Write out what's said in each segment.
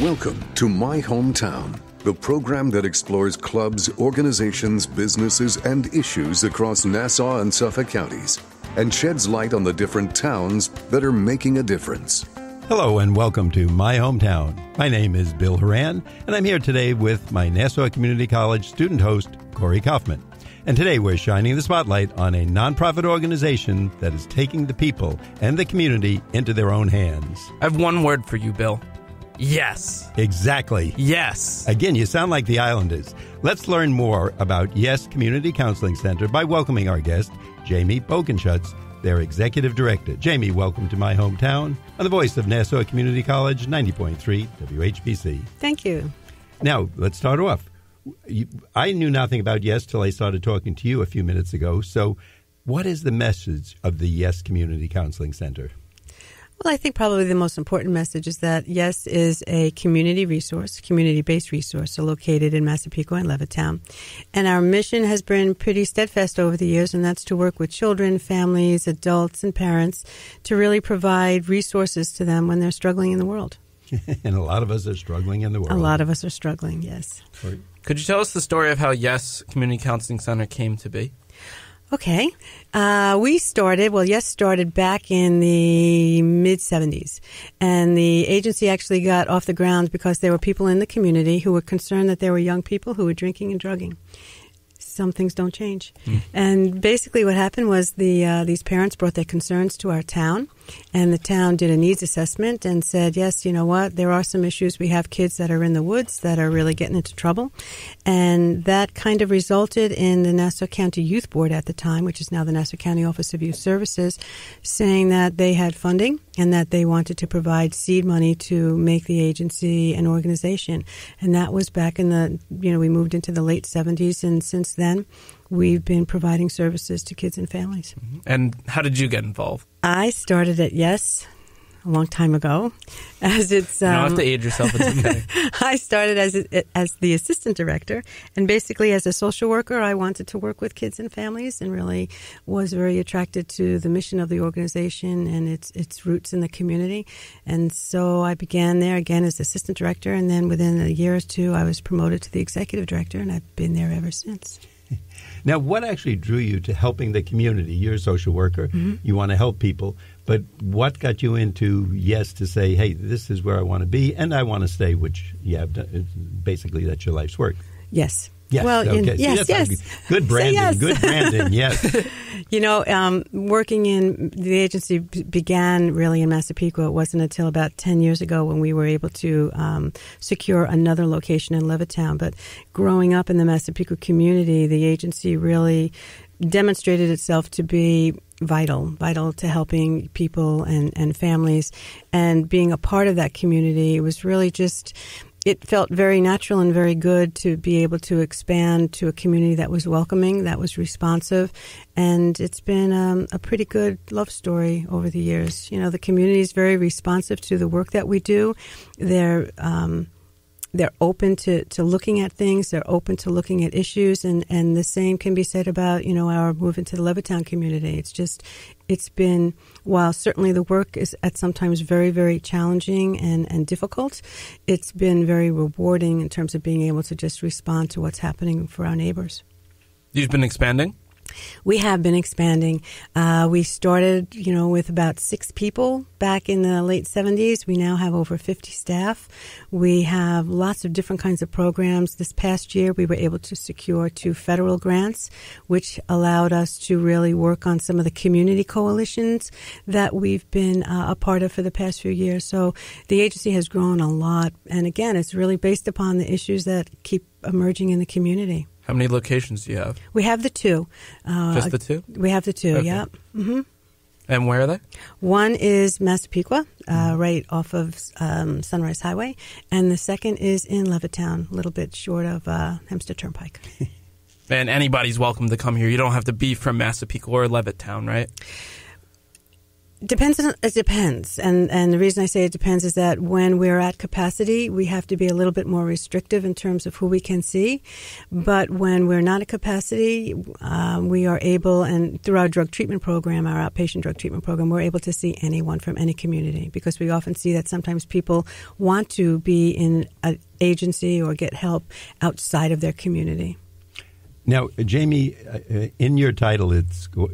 Welcome to My Hometown, the program that explores clubs, organizations, businesses, and issues across Nassau and Suffolk counties, and sheds light on the different towns that are making a difference. Hello and welcome to My Hometown. My name is Bill Horan, and I'm here today with my Nassau Community College student host, Corey Kaufman. And today we're shining the spotlight on a nonprofit organization that is taking the people and the community into their own hands. I have one word for you, Bill. Yes. Exactly. Yes. Again, you sound like the Islanders. Let's learn more about YES Community Counseling Center by welcoming our guest, Jamie Bogenschutz, their executive director. Jamie, welcome to My Hometown on the voice of Nassau Community College, 90.3 WHPC. Thank you. Now, let's start off. I knew nothing about YES till I started talking to you a few minutes ago. So what is the message of the YES Community Counseling Center? Well, I think probably the most important message is that YES is a community resource, community-based resource, so located in Massapequa and Levittown. And our mission has been pretty steadfast over the years, and that's to work with children, families, adults, and parents to really provide resources to them when they're struggling in the world. And a lot of us are struggling in the world. A lot of us are struggling, yes. Could you tell us the story of how YES Community Counseling Center came to be? Okay. YES started back in the mid-'70s, and the agency actually got off the ground because there were people in the community who were concerned that there were young people who were drinking and drugging. Some things don't change. Mm. And basically what happened was these parents brought their concerns to our town, and the town did a needs assessment and said, yes, you know what, there are some issues. We have kids that are in the woods that are really getting into trouble. And that kind of resulted in the Nassau County Youth Board at the time, which is now the Nassau County Office of Youth Services, saying that they had funding and that they wanted to provide seed money to make the agency an organization. And that was back in we moved into the late 70s, and since then, we've been providing services to kids and families. And how did you get involved? I started at YES a long time ago. As it's, you don't have to age yourself. It's okay. I started as the assistant director, and basically as a social worker, I wanted to work with kids and families, and really was very attracted to the mission of the organization and its roots in the community. And so I began there again as assistant director, and then within a year or two, I was promoted to the executive director, and I've been there ever since. Now, what actually drew you to helping the community? You're a social worker. Mm-hmm. You want to help people. But what got you into YES to say, hey, this is where I want to be and I want to stay, which you have done. Basically, that's your life's work. Yes. Yes. Well, okay. Yes. Good branding. Yes. Good branding. Yes. You know, working in the agency began really in Massapequa. It wasn't until about 10 years ago when we were able to secure another location in Levittown. But growing up in the Massapequa community, the agency really demonstrated itself to be vital to helping people and families. And being a part of that community, it was really just... It felt very natural and very good to be able to expand to a community that was welcoming, that was responsive, and it's been a pretty good love story over the years. You know, the community is very responsive to the work that we do. They're open to looking at things. They're open to looking at issues. And the same can be said about, you know, our move into the Levittown community. It's been, while certainly the work is at sometimes very, very challenging and difficult, it's been very rewarding in terms of being able to just respond to what's happening for our neighbors. You've been expanding? We have been expanding. We started, you know, with about 6 people back in the late 70s. We now have over 50 staff. We have lots of different kinds of programs. This past year, we were able to secure 2 federal grants, which allowed us to really work on some of the community coalitions that we've been a part of for the past few years. So the agency has grown a lot. And again, it's really based upon the issues that keep emerging in the community. How many locations do you have? We have the 2. Just the 2? We have the 2, okay. Yep. Mm-hmm. And where are they? One is Massapequa, right off of Sunrise Highway, and the second is in Levittown, a little bit short of Hempstead Turnpike. And anybody's welcome to come here. You don't have to be from Massapequa or Levittown, right? It depends. And the reason I say it depends is that when we're at capacity, we have to be a little bit more restrictive in terms of who we can see. But when we're not at capacity, we are able, and through our drug treatment program, our outpatient drug treatment program, we're able to see anyone from any community, because we often see that sometimes people want to be in an agency or get help outside of their community. Now, Jamie, in your title,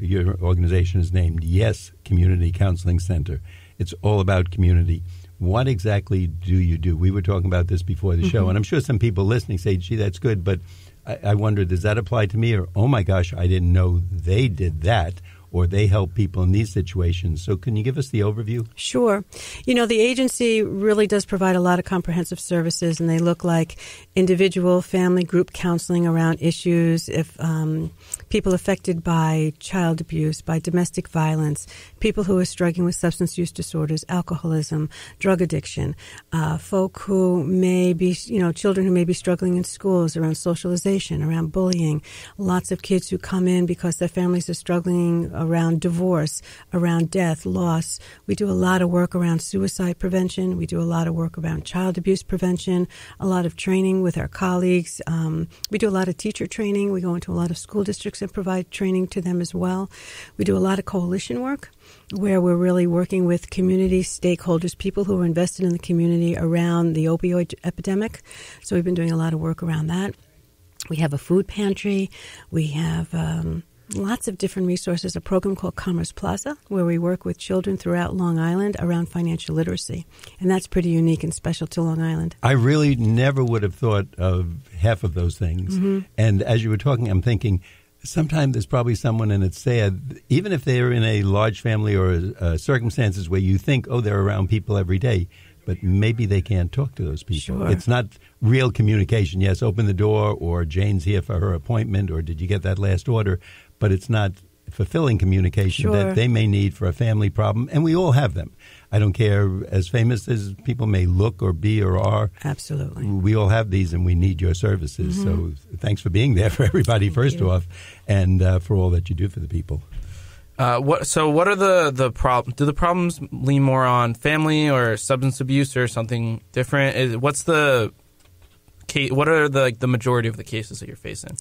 your organization is named YES Community Counseling Center. It's all about community. What exactly do you do? We were talking about this before the show, and I'm sure some people listening say, gee, that's good, but I wonder, does that apply to me? Or, oh, my gosh, I didn't know they did that, or they help people in these situations. So can you give us the overview? Sure. You know, the agency really does provide a lot of comprehensive services, and they look like individual, family, group counseling around issues, if people affected by child abuse, by domestic violence, people who are struggling with substance use disorders, alcoholism, drug addiction, folk who may be, you know, children who may be struggling in schools around socialization, around bullying, lots of kids who come in because their families are struggling around divorce, around death, loss. We do a lot of work around suicide prevention. We do a lot of work around child abuse prevention, a lot of training with our colleagues. We do a lot of teacher training. We go into a lot of school districts and provide training to them as well. We do a lot of coalition work, where we're really working with community stakeholders, people who are invested in the community around the opioid epidemic. So we've been doing a lot of work around that. We have a food pantry. We have lots of different resources, a program called Commerce Plaza, where we work with children throughout Long Island around financial literacy. And that's pretty unique and special to Long Island. I really never would have thought of half of those things. And as you were talking, I'm thinking, sometimes there's probably someone, and it's sad, even if they're in a large family or circumstances where you think, oh, they're around people every day, but maybe they can't talk to those people. Sure. It's not real communication. Yes, open the door, or Jane's here for her appointment, or did you get that last order? But it's not fulfilling communication that they may need for a family problem. And we all have them. I don't care as famous as people may look or be or are. Absolutely. We all have these, and we need your services. So thanks for being there for everybody, first off, and for all that you do for the people. So what are the problems? Do the problems lean more on family or substance abuse or something different? What are the majority of the cases that you're facing?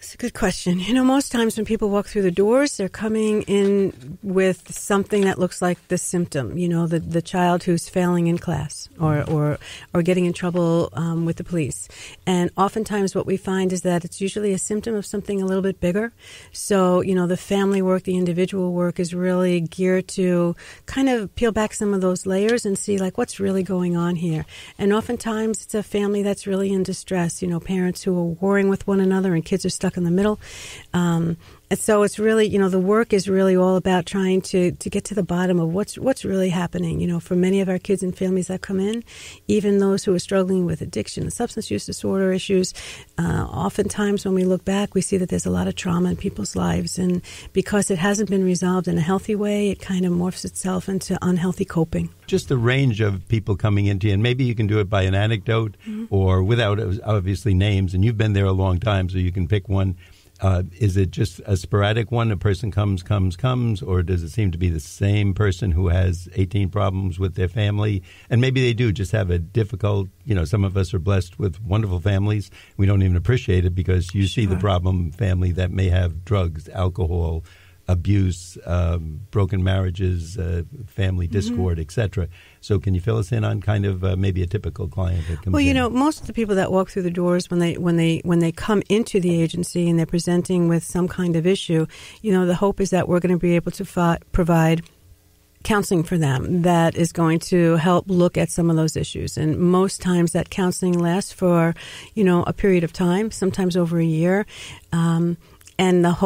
That's a good question. You know, most times when people walk through the doors, they're coming in with something that looks like the symptom, you know, the child who's failing in class or getting in trouble with the police. And oftentimes what we find is that it's usually a symptom of something a little bit bigger. So, you know, the family work, the individual work is really geared to kind of peel back some of those layers and see, like, what's really going on here. And oftentimes it's a family that's really in distress, you know, parents who are warring with one another and kids are stuck in the middle. And so it's really, you know, the work is really all about trying to get to the bottom of what's really happening. You know, for many of our kids and families that come in, even those who are struggling with addiction and substance use disorder issues, oftentimes when we look back, we see that there's a lot of trauma in people's lives. And because it hasn't been resolved in a healthy way, it kind of morphs itself into unhealthy coping. Just the range of people coming into you, and maybe you can do it by an anecdote or without, obviously, names. And you've been there a long time, so you can pick one. Is it just a sporadic one? A person comes, or does it seem to be the same person who has 18 problems with their family? And maybe they do just have a difficult, you know, some of us are blessed with wonderful families. We don't even appreciate it because you see the problem family that may have drugs, alcohol, abuse, broken marriages, family discord, etc. So can you fill us in on kind of maybe a typical client that comes in? Well, you know, most of the people that walk through the doors when they come into the agency and they're presenting with some kind of issue, you know, the hope is that we're going to be able to provide counseling for them that is going to help look at some of those issues. And most times that counseling lasts for, you know, a period of time, sometimes over a year. And the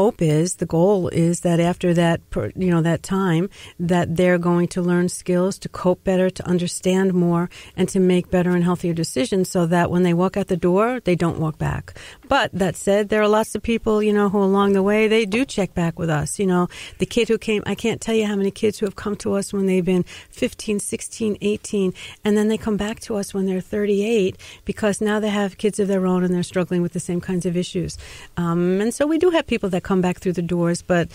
goal is that after that, you know, that time, that they're going to learn skills to cope better, to understand more, and to make better and healthier decisions so that when they walk out the door, they don't walk back. But that said, there are lots of people, you know, who along the way, they do check back with us. You know, the kid who came, I can't tell you how many kids who have come to us when they've been 15, 16, 18, and then they come back to us when they're 38 because now they have kids of their own and they're struggling with the same kinds of issues. And so we do have people that come back through the doors, but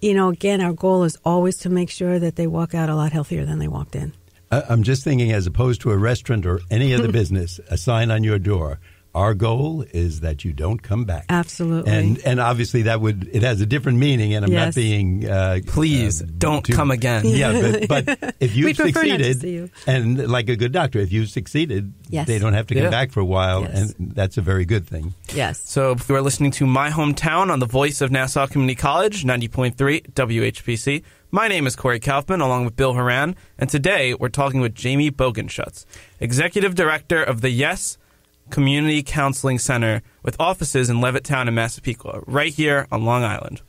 you know, again, our goal is always to make sure that they walk out a lot healthier than they walked in. I'm just thinking, as opposed to a restaurant or any other business, a sign on your door, our goal is that you don't come back. Absolutely. And obviously that would, it has a different meaning, and I'm not being... please, don't come again. Yeah, but if you've succeeded, and like a good doctor, if you've succeeded, they don't have to come back for a while, and that's a very good thing. Yes. So if you're listening to My Hometown on the voice of Nassau Community College, 90.3 WHPC, my name is Corey Kaufman, along with Bill Horan, and today we're talking with Jamie Bogenschutz, Executive Director of the YES Community Counseling Center, with offices in Levittown and Massapequa, right here on Long Island.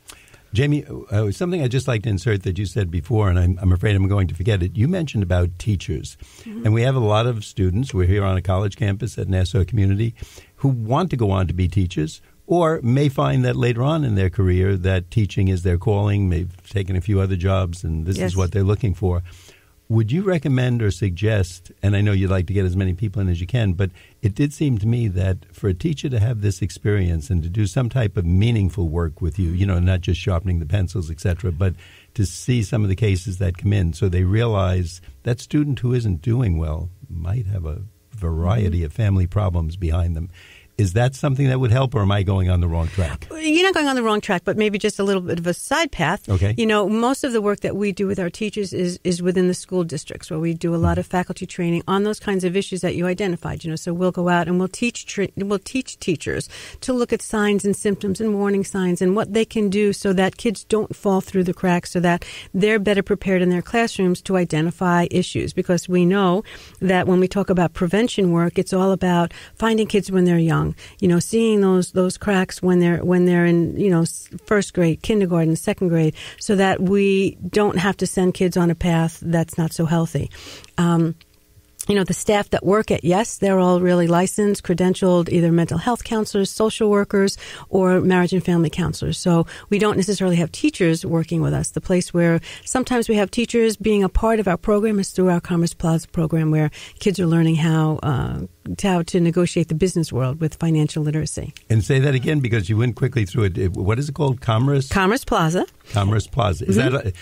Jamie, something I'd just like to insert that you said before, and I'm afraid I'm going to forget it. You mentioned about teachers, and we have a lot of students. We're here on a college campus at Nassau Community who want to go on to be teachers, or may find that later on in their career that teaching is their calling. They've taken a few other jobs, and this is what they're looking for. Would you recommend or suggest, and I know you'd like to get as many people in as you can, but it did seem to me that for a teacher to have this experience and to do some type of meaningful work with you, you know, not just sharpening the pencils, et cetera, but to see some of the cases that come in so they realize that student who isn't doing well might have a variety of family problems behind them. Is that something that would help, or am I going on the wrong track? You're not going on the wrong track, but maybe just a little bit of a side path. Okay. You know, most of the work that we do with our teachers is within the school districts, where we do a lot of faculty training on those kinds of issues that you identified. You know, so we'll go out and we'll teach teachers to look at signs and symptoms and warning signs and what they can do so that kids don't fall through the cracks, so that they're better prepared in their classrooms to identify issues. Because we know that when we talk about prevention work, it's all about finding kids when they're young. You know, seeing those cracks when they're in, you know, first grade, kindergarten, second grade, so that we don't have to send kids on a path that's not so healthy. You know, the staff that work at YES, they're all really licensed, credentialed, either mental health counselors, social workers, or marriage and family counselors. So we don't necessarily have teachers working with us. The place where sometimes we have teachers being a part of our program is through our Commerce Plaza program, where kids are learning how to negotiate the business world with financial literacy. And say that again, because you went quickly through it. What is it called? Commerce Plaza. Commerce Plaza. Is that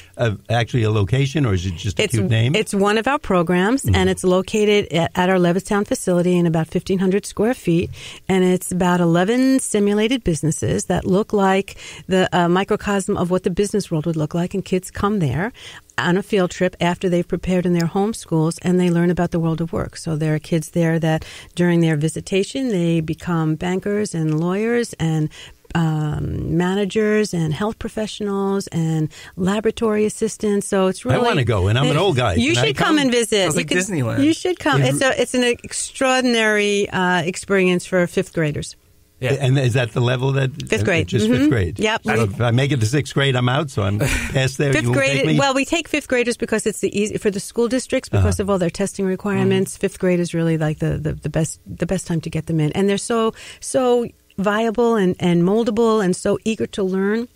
actually a location, or is it just a cute name? It's one of our programs, and it's located at our Levittown facility in about 1,500 square feet, and it's about 11 simulated businesses that look like the microcosm of what the business world would look like, and kids come there on a field trip after they've prepared in their home schools, and they learn about the world of work. So there are kids there that during their visitation, they become bankers and lawyers and managers and health professionals and laboratory assistants. So it's really... I want to go, and I'm an old guy. You should come and visit. It's like Disneyland. You should come. Yeah. It's an extraordinary experience for fifth graders. Yeah. And is that the level that... Fifth grade. Just fifth grade. Yep. So if I make it to sixth grade, I'm out, so I'm past there. Fifth grade, well, we take fifth graders because it's the easy for the school districts, because of all their testing requirements. Fifth grade is really like the best time to get them in. And they're so viable and moldable and so eager to learn.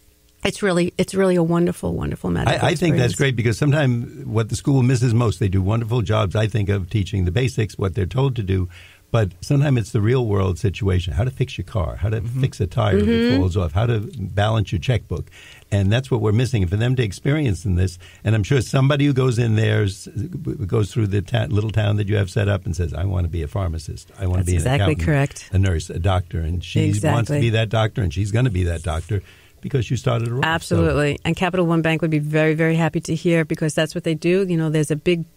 It's really a wonderful, wonderful medical experience. I think that's great, because sometimes what the school misses most, they do wonderful jobs, I think, of teaching the basics, what they're told to do. But sometimes it's the real world situation, how to fix your car, how to fix a tire if it falls off, how to balance your checkbook. And that's what we're missing. And for them to experience in this, and I'm sure somebody who goes in there, goes through the little town that you have set up and says, I want to be a pharmacist. I want to be an accountant, a nurse, a doctor. And she wants to be that doctor, and she's going to be that doctor, because you started a role. Absolutely. So. And Capital One Bank would be very, very happy to hear, because that's what they do. You know,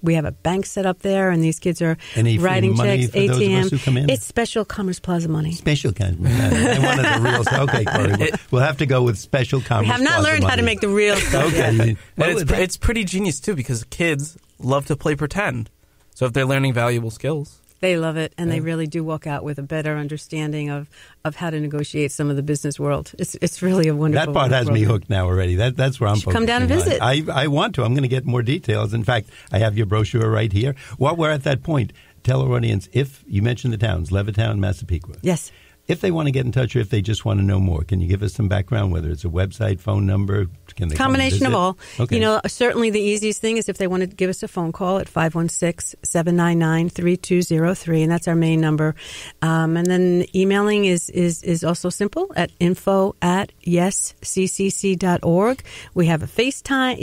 we have a bank set up there, and these kids are writing checks, for ATM. Those of us who come in? It's special Commerce Plaza money. Special Commerce Plaza. I wanted the real stuff. Okay, Corey. We'll have to go with special Commerce Plaza. We have not learned how to make the real stuff. Okay. Yet. Well, it's pretty genius, too, because kids love to play pretend. So if they're learning valuable skills... They love it, and they really do walk out with a better understanding of how to negotiate some of the business world. It's really a wonderful... That part has me hooked now already. That's where I'm focusing. Come down and visit. I want to. I'm going to get more details. In fact, I have your brochure right here. While we're at that point, tell our audience, if you mentioned the towns, Levittown, Massapequa. Yes. If they want to get in touch or if they just want to know more, can you give us some background, whether it's a website, phone number? Can they Combination of all. Okay. You know, certainly the easiest thing is if they want to give us a phone call at 516-799-3203, and that's our main number. And then emailing is also simple at info@yesccc.org. We have a FaceTime,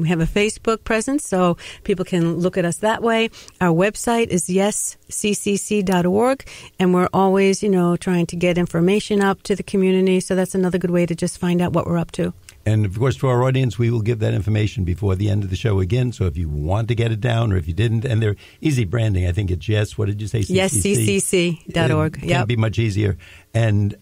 we have a Facebook presence, so people can look at us that way. Our website is yesccc.org, and we're always, trying to get information up to the community. So that's another good way to just find out what we're up to. And, of course, to our audience, we will give that information before the end of the show again. So if you want to get it down or if you didn't, and they're easy branding. I think it's yes. What did you say? YESCCC.org. It can't be much easier. And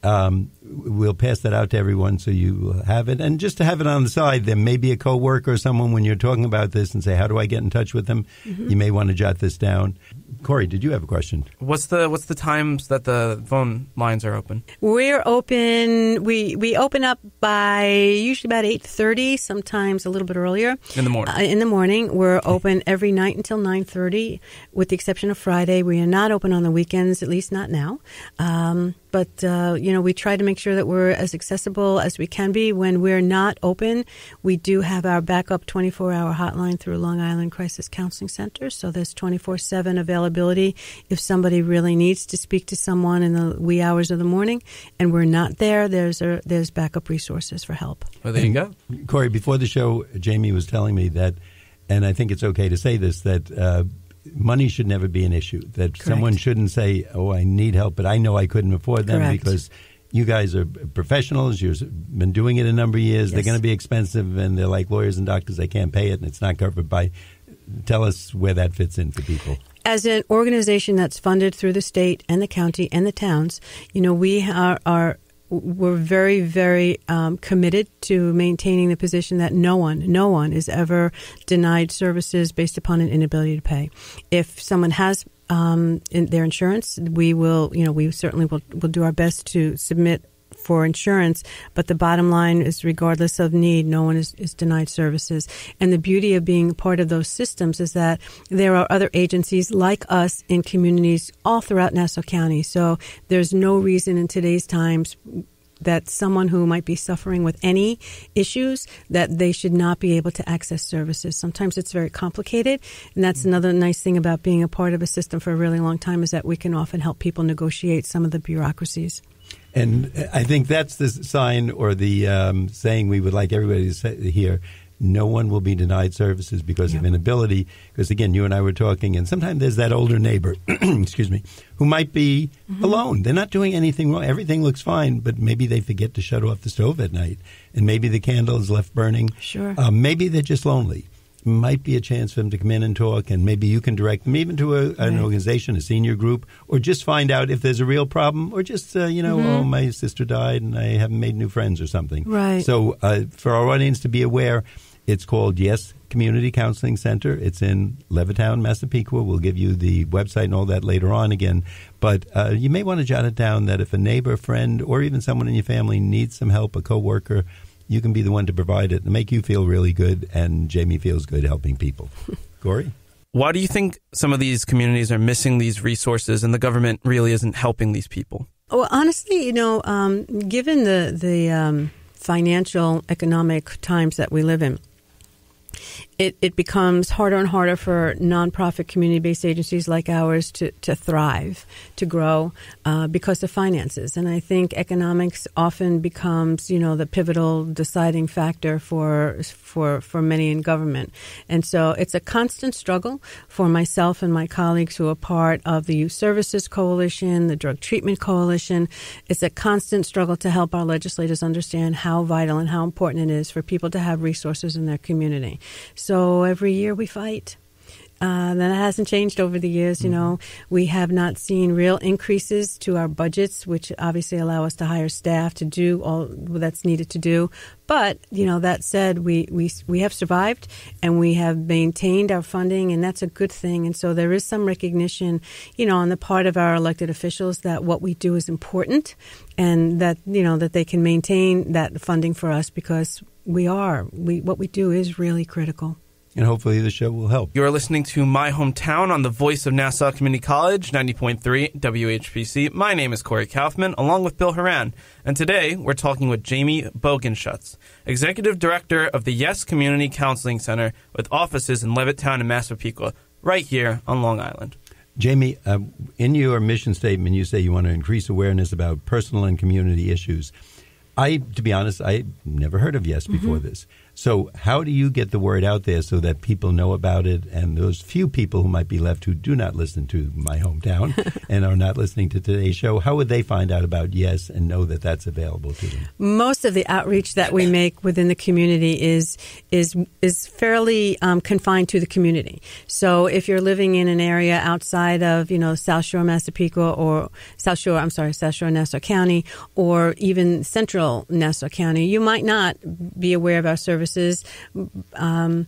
we'll pass that out to everyone so you have it. And just to have it on the side, there may be a coworker or someone when you're talking about this and say, how do I get in touch with them? Mm-hmm. You may want to jot this down. Corey, did you have a question? What's the times that the phone lines are open? We're open. We open up by usually about 8:30, sometimes a little bit earlier. In the morning. In the morning, we're open every night until 9:30, with the exception of Friday. We are not open on the weekends, at least not now. But we try to make sure that we're as accessible as we can be. When we're not open, we do have our backup 24-hour hotline through Long Island Crisis Counseling Center. So there's 24/7 availability if somebody really needs to speak to someone in the wee hours of the morning and we're not there. There's backup resources for help. Well, there you go. Corey, before the show, Jamie was telling me that, and I think it's okay to say this, that money should never be an issue, that Correct. Someone shouldn't say, oh, I need help, but I know I couldn't afford them Correct. Because you guys are professionals. You've been doing it a number of years. Yes. They're going to be expensive, and they're like lawyers and doctors. They can't pay it, and it's not covered by. Tell us where that fits in for people. As an organization that's funded through the state and the county and the towns, we're very, very committed to maintaining the position that no one is ever denied services based upon an inability to pay. If someone has in their insurance, we certainly will do our best to submit for insurance, but the bottom line is regardless of need, no one is denied services. And the beauty of being part of those systems is that there are other agencies like us in communities all throughout Nassau County. So there's no reason in today's times that someone who might be suffering with any issues, that they should not be able to access services. Sometimes it's very complicated, and that's another nice thing about being a part of a system for a really long time is that we can often help people negotiate some of the bureaucracies. And I think that's the sign or the saying we would like everybody to hear. No one will be denied services because of inability. Because, again, you and I were talking, and sometimes there's that older neighbor, excuse me, who might be alone. They're not doing anything wrong. Everything looks fine, but maybe they forget to shut off the stove at night, and maybe the candle is left burning. Sure. Maybe they're just lonely. Might be a chance for them to come in and talk, and maybe you can direct them even to an organization, a senior group, or just find out if there's a real problem, or just, oh, my sister died and I haven't made new friends or something. Right. So for our audience to be aware, it's called YES Community Counseling Center. It's in Levittown, Massapequa. We'll give you the website and all that later on again. But you may want to jot it down that if a neighbor, friend, or even someone in your family needs some help, a coworker, you can be the one to provide it and make you feel really good, and Jamie feels good helping people. Corey? Why do you think some of these communities are missing these resources and the government really isn't helping these people? Well, honestly, given the financial economic times that we live in, it becomes harder and harder for nonprofit community-based agencies like ours to thrive, to grow because of finances. And I think economics often becomes, the pivotal deciding factor for many in government. And so it's a constant struggle for myself and my colleagues who are part of the Youth Services Coalition, the Drug Treatment Coalition. It's a constant struggle to help our legislators understand how vital and how important it is for people to have resources in their community. So every year we fight. That hasn't changed over the years. We have not seen real increases to our budgets, which obviously allow us to hire staff to do all that's needed to do. But, that said, we have survived and we have maintained our funding, and that's a good thing. And so there is some recognition, on the part of our elected officials that what we do is important and that, that they can maintain that funding for us because what we do is really critical. And hopefully the show will help. You're listening to My Hometown on the voice of Nassau Community College, 90.3 WHPC. My name is Corey Kaufman, along with Bill Horan. And today, we're talking with Jamie Bogenschutz, Executive Director of the YES Community Counseling Center with offices in Levittown and Massapequa, right here on Long Island. Jamie, in your mission statement, you say you want to increase awareness about personal and community issues. To be honest, I never heard of YES before this. So how do you get the word out there so that people know about it and those few people who might be left who do not listen to My Hometown and are not listening to today's show, how would they find out about YES and know that that's available to them? Most of the outreach that we make within the community is fairly confined to the community. So if you're living in an area outside of, you know, South Shore, Massapequa, or South Shore, Nassau County, or even Central Nassau County, you might not be aware of our services. And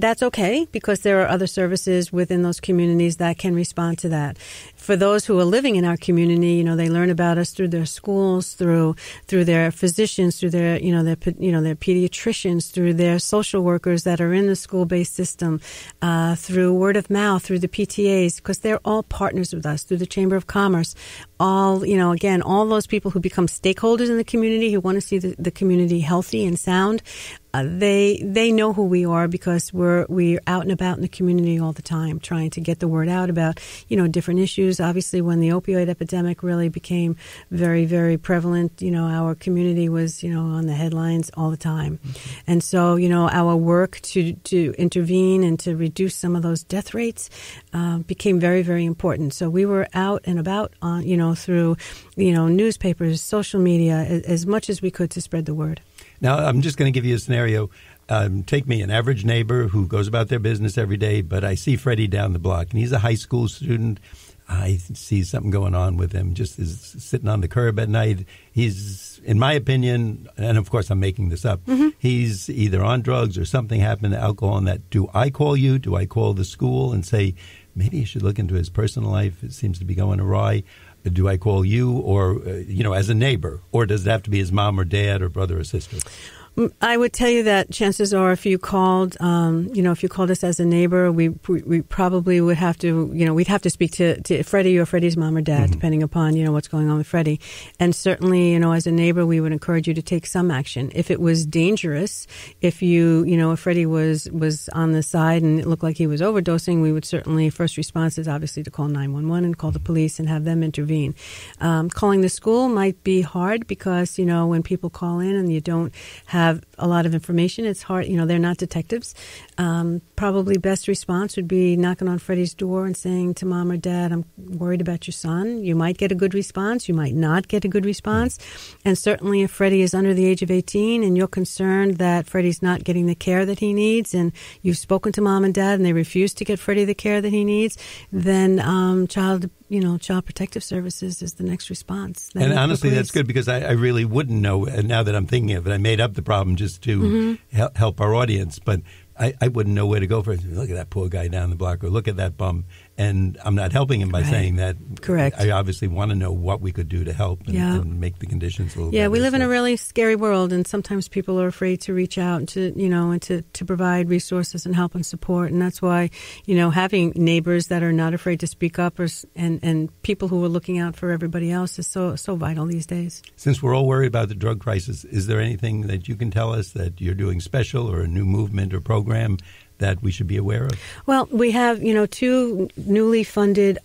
that's okay, because there are other services within those communities that can respond to that. For those who are living in our community, you know, they learn about us through their schools, through their physicians, through their pediatricians, through their social workers that are in the school-based system, through word of mouth, through the PTAs, because they're all partners with us, through the Chamber of Commerce. All, you know, again, all those people who become stakeholders in the community, who want to see the community healthy and sound, they know who we are, because we're out and about in the community all the time, trying to get the word out about, you know, different issues. Obviously, when the opioid epidemic really became very, very prevalent, you know, our community was, you know, on the headlines all the time. And so, you know, our work to intervene and to reduce some of those death rates became very, very important. So we were out and about, on, you know, through, you know, newspapers, social media, as much as we could to spread the word. Now, I'm just going to give you a scenario. Take me, an average neighbor who goes about their business every day, but I see Freddie down the block, and he's a high school student. I see something going on with him, just is sitting on the curb at night. He's, in my opinion, and of course I'm making this up, he's either on drugs or something happened to alcohol and that. Do I call you? Do I call the school and say, maybe you should look into his personal life? It seems to be going awry. Do I call you, or, you know, as a neighbor? Or does it have to be his mom or dad or brother or sister? I would tell you that chances are, if you called, you know, if you called us as a neighbor, we probably would have to, you know, we'd have to speak to Freddie or Freddie's mom or dad, depending upon, you know, what's going on with Freddie. And certainly, you know, as a neighbor, we would encourage you to take some action. If it was dangerous, if if Freddie was on the side and it looked like he was overdosing, we would certainly, first response is obviously to call 911 and call the police and have them intervene. Calling the school might be hard, because, you know, when people call in and you don't have a lot of information, it's hard. You know, they're not detectives. Probably best response would be knocking on Freddie's door and saying to mom or dad, I'm worried about your son. You might get a good response. You might not get a good response. And certainly if Freddie is under the age of 18 and you're concerned that Freddie's not getting the care that he needs, and you've spoken to mom and dad and they refuse to get Freddie the care that he needs, then Child Protective Services is the next response. And honestly, that's good, because I really wouldn't know. And now that I'm thinking of it, I made up the problem just to help our audience. But I wouldn't know where to go for it. Look at that poor guy down the block, or look at that bum. And I'm not helping him by saying that. Correct. I obviously want to know what we could do to help and make the conditions a little better. Yeah, we live in a really scary world, and sometimes people are afraid to reach out and to provide resources and help and support. And that's why, you know, having neighbors that are not afraid to speak up, and people who are looking out for everybody else, is so vital these days. Since we're all worried about the drug crisis, is there anything that you can tell us that you're doing special, or a new movement or program that we should be aware of? Well, we have, you know, three newly funded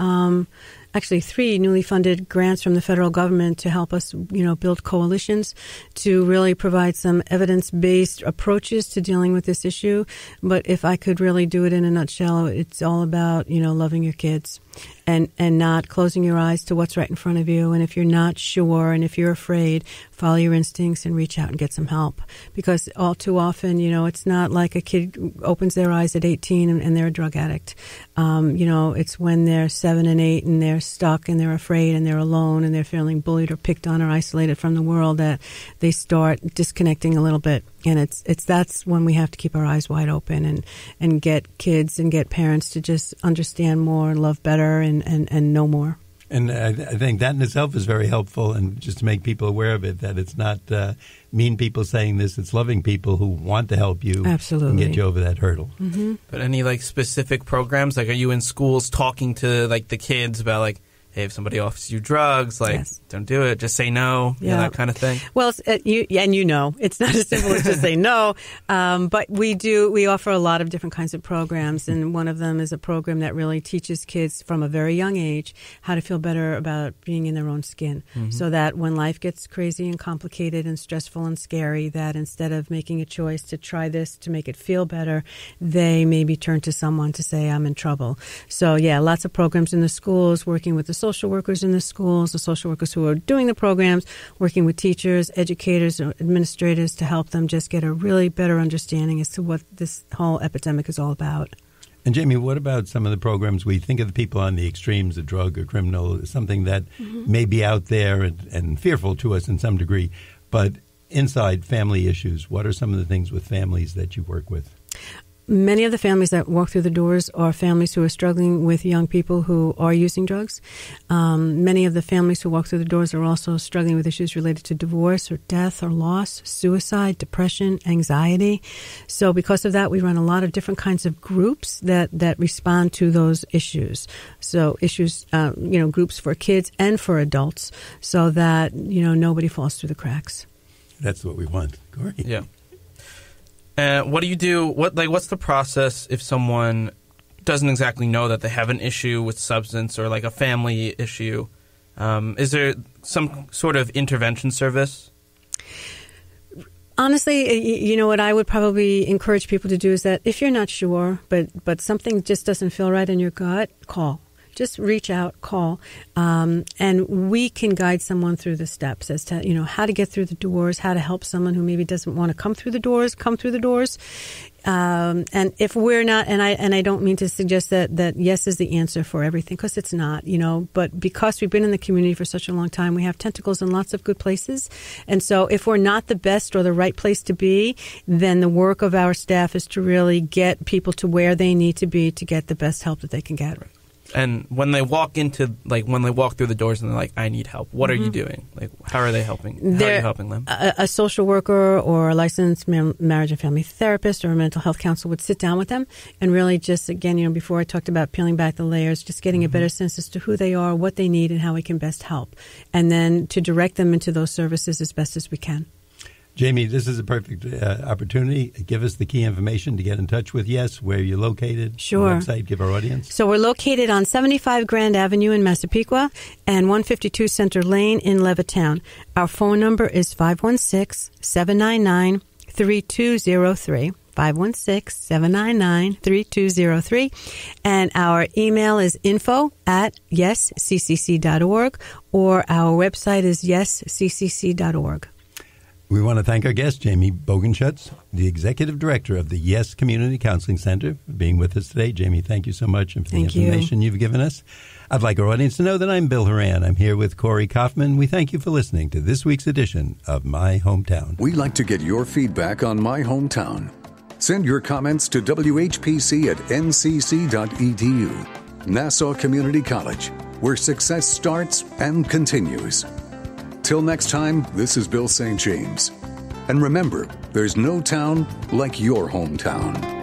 grants from the federal government to help us, you know, build coalitions to really provide some evidence-based approaches to dealing with this issue. But if I could really do it in a nutshell, it's all about, you know, loving your kids and not closing your eyes to what's right in front of you. And if you're not sure, and if you're afraid, follow your instincts and reach out and get some help. Because all too often, you know, it's not like a kid opens their eyes at 18 and they're a drug addict. You know, it's when they're 7 and 8 and they're stuck and they're afraid and they're alone and they're feeling bullied or picked on or isolated from the world that they start disconnecting a little bit. And that's when we have to keep our eyes wide open and get kids and get parents to just understand more and love better and know more. And I think that in itself is very helpful, and just to make people aware of it, that it's not mean people saying this, it's loving people who want to help you and get you over that hurdle. Mm-hmm. But any, like, specific programs? Like, are you in schools talking to, like, the kids about, like, hey, if somebody offers you drugs, like, don't do it, just say no, you know, that kind of thing? Well, it's not as simple as just say no, but we offer a lot of different kinds of programs, and one of them is a program that really teaches kids from a very young age how to feel better about being in their own skin, mm-hmm. so that when life gets crazy and complicated and stressful and scary, that instead of making a choice to try this to make it feel better, they maybe turn to someone to say, I'm in trouble. So, yeah, lots of programs in the schools, working with the social workers in the schools, the social workers who are doing the programs, working with teachers, educators, or administrators to help them just get a really better understanding as to what this whole epidemic is all about. And Jamie, what about some of the programs? We think of the people on the extremes, a drug or criminal, something that mm-hmm. may be out there and fearful to us in some degree. But inside family issues, what are some of the things with families that you work with? Many of the families that walk through the doors are families who are struggling with young people who are using drugs. Many of the families who walk through the doors are also struggling with issues related to divorce or death or loss, suicide, depression, anxiety. So because of that, we run a lot of different kinds of groups that respond to those issues. So issues, groups for kids and for adults, so that, nobody falls through the cracks. That's what we want, Corey. Yeah. What do you do? What's the process if someone doesn't exactly know that they have an issue with substance or like a family issue? Is there some sort of intervention service? Honestly, what I would probably encourage people to do is that if you're not sure, but something just doesn't feel right in your gut, call. Just reach out, call, and we can guide someone through the steps as to, how to get through the doors, how to help someone who maybe doesn't want to come through the doors. And if we're not, and I don't mean to suggest that yes is the answer for everything, because it's not, but because we've been in the community for such a long time, we have tentacles in lots of good places. And so if we're not the best or the right place to be, then the work of our staff is to really get people to where they need to be to get the best help that they can get. Right. And when they walk through the doors and they're like, I need help, what mm-hmm. are you doing? Like, how are they helping? How are you helping them? A social worker or a licensed marriage and family therapist or a mental health counselor would sit down with them and really just, again, before I talked about peeling back the layers, just getting mm-hmm. a better sense as to who they are, what they need, and how we can best help. And then to direct them into those services as best as we can. Jamie, this is a perfect opportunity. Give us the key information to get in touch with YES, where you're located. Sure. Website, give our audience. So we're located on 75 Grand Avenue in Massapequa and 152 Center Lane in Levittown. Our phone number is 516-799-3203. 516-799-3203. And our email is info@yesccc.org, or our website is yesccc.org. We want to thank our guest, Jamie Bogenschutz, the Executive Director of the YES Community Counseling Center, for being with us today. Jamie, thank you so much and for the information you've given us. I'd like our audience to know that I'm Bill Horan. I'm here with Corey Kaufman. We thank you for listening to this week's edition of My Hometown. We'd like to get your feedback on My Hometown. Send your comments to whpc@ncc.edu, Nassau Community College, where success starts and continues. Till next time, this is Bill St. James. And remember, there's no town like your hometown.